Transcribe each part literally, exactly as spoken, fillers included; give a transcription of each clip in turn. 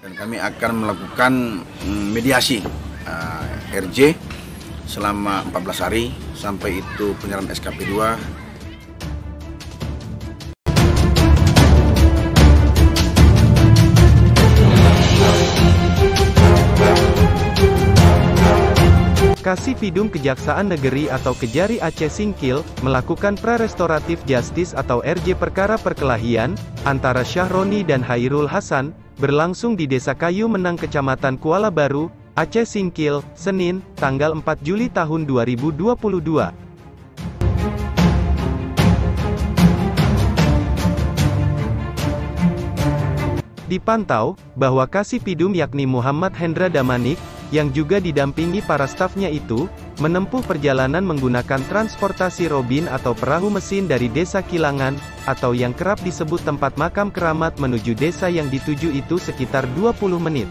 Dan kami akan melakukan mediasi uh, R J selama empat belas hari sampai itu penyerahan S K P dua. Kasi Pidum Kejaksaan Negeri atau Kejari Aceh Singkil, melakukan pra-restoratif justice atau R J perkara perkelahian antara Syahroni dan Khairul Hasan, berlangsung di Desa Kayu Menang Kecamatan Kuala Baru, Aceh Singkil, Senin, tanggal empat Juli tahun dua ribu dua puluh dua. Dipantau, bahwa Kasi Pidum yakni Muhammad Hendra Damanik, yang juga didampingi para stafnya itu, menempuh perjalanan menggunakan transportasi robin atau perahu mesin dari Desa Kilangan, atau yang kerap disebut tempat makam keramat menuju desa yang dituju itu sekitar dua puluh menit.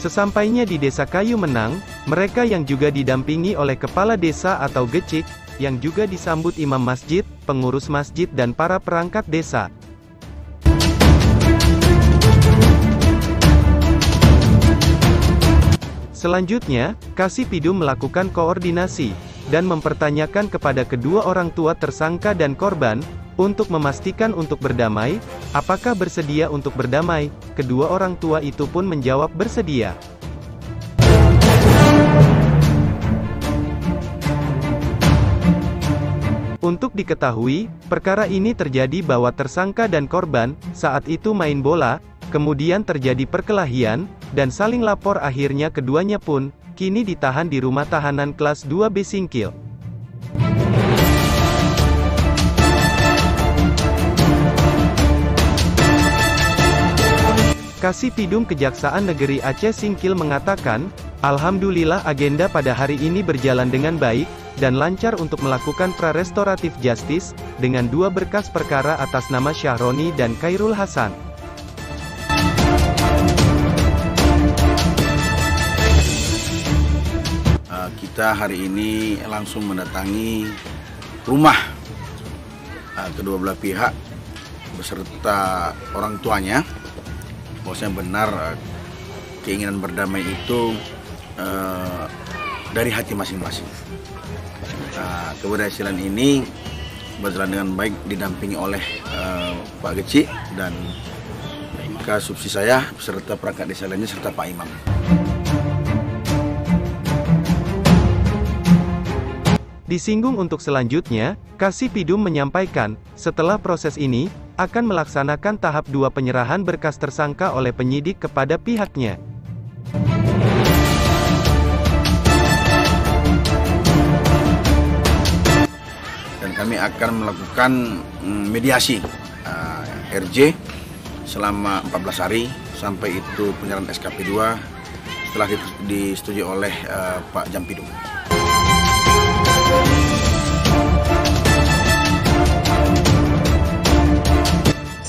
Sesampainya di Desa Kayu Menang, mereka yang juga didampingi oleh Kepala Desa atau Gecik, yang juga disambut imam masjid, pengurus masjid dan para perangkat desa. Selanjutnya, Kasi Pidum melakukan koordinasi, dan mempertanyakan kepada kedua orang tua tersangka dan korban, untuk memastikan untuk berdamai, apakah bersedia untuk berdamai, kedua orang tua itu pun menjawab bersedia. Untuk diketahui, perkara ini terjadi bahwa tersangka dan korban, saat itu main bola, kemudian terjadi perkelahian, dan saling lapor akhirnya keduanya pun, kini ditahan di rumah tahanan kelas dua B Singkil. Kasi Pidum Kejaksaan Negeri Aceh Singkil mengatakan, alhamdulillah agenda pada hari ini berjalan dengan baik, dan lancar untuk melakukan pra-restoratif justice, dengan dua berkas perkara atas nama Syahroni dan Khairul Hasan. Kita hari ini langsung mendatangi rumah kedua belah pihak, beserta orang tuanya. Bahwasanya benar keinginan berdamai itu eh, dari hati masing-masing. Nah, keberhasilan ini berjalan dengan baik didampingi oleh eh, Pak Geci dan kasubsi saya beserta perangkat desa lainnya serta Pak Imam. Disinggung untuk selanjutnya, Kasi Pidum menyampaikan, setelah proses ini, akan melaksanakan tahap dua penyerahan berkas tersangka oleh penyidik kepada pihaknya. Dan kami akan melakukan mediasi uh, R J selama empat belas hari, sampai itu penyerahan S K P dua setelah disetujui oleh uh, Pak Jampidum.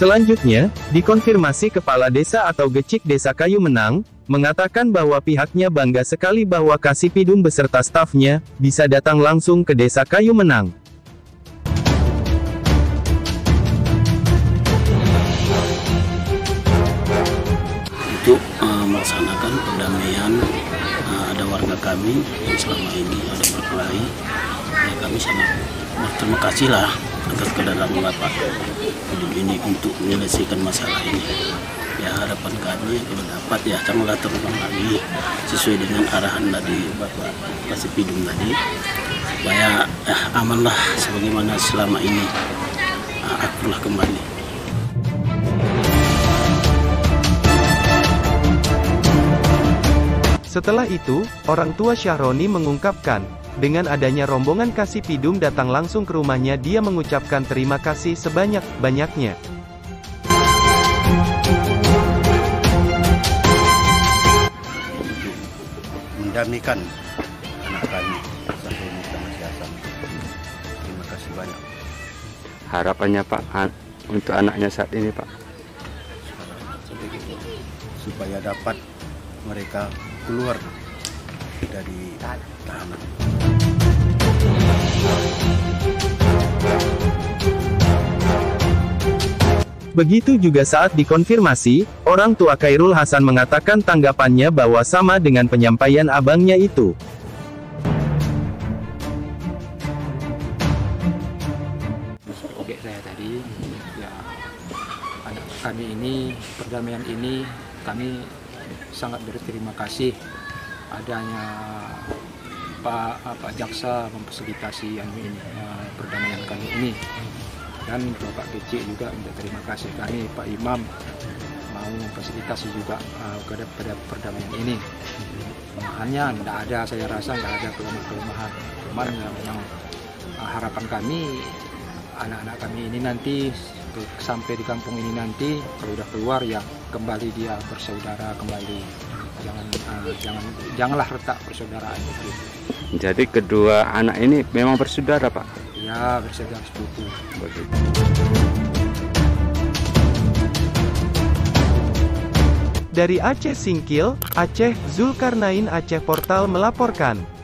Selanjutnya, dikonfirmasi Kepala Desa atau Gecik Desa Kayu Menang, mengatakan bahwa pihaknya bangga sekali bahwa Kasi Pidum beserta stafnya, bisa datang langsung ke Desa Kayu Menang. Untuk uh, melaksanakan perdamaian, uh, ada warga kami yang selama ini ada berkelahi, ya, kami sangat berterima kasih lah atas kedatangan Pak Pidum ini untuk menyelesaikan masalah ini. Ya, harapan kami kalau dapat ya tanggal terulang lagi sesuai dengan arahan dari Bapak Kasi Pidum tadi, supaya eh, amanlah sebagaimana selama ini eh, akurlah kembali. Setelah itu, orang tua Syahroni mengungkapkan, dengan adanya rombongan Kasi Pidum datang langsung ke rumahnya, dia mengucapkan terima kasih sebanyak-banyaknya. Mendamaikan anak kami, terima kasih banyak. Harapannya Pak, untuk anaknya saat ini Pak? Supaya dapat mereka keluar dari tahanan. Begitu juga saat dikonfirmasi, orang tua Khairul Hasan mengatakan tanggapannya bahwa sama dengan penyampaian abangnya itu. Oke, saya tadi, ya, anak kami ini, perdamaian ini, kami sangat berterima kasih adanya Pak, Pak Jaksa memfasilitasi yang ini, uh, perdamaian kami ini. Dan Bapak Kecik juga minta terima kasih kami, Pak Imam, mau memfasilitasi juga uh, pada, pada perdamaian ini. Hanya tidak ada, saya rasa tidak ada kelemahan-kelemahan. Cuman yang uh, harapan kami, anak-anak kami ini nanti ke, sampai di kampung ini nanti, kalau sudah keluar ya kembali dia bersaudara kembali. Jangan, uh, jangan, janganlah retak persaudaraan itu. Jadi kedua anak ini memang bersaudara, Pak? Ya, bersaudara sepupu. Dari Aceh Singkil, Aceh, Zulkarnain Aceh Portal melaporkan.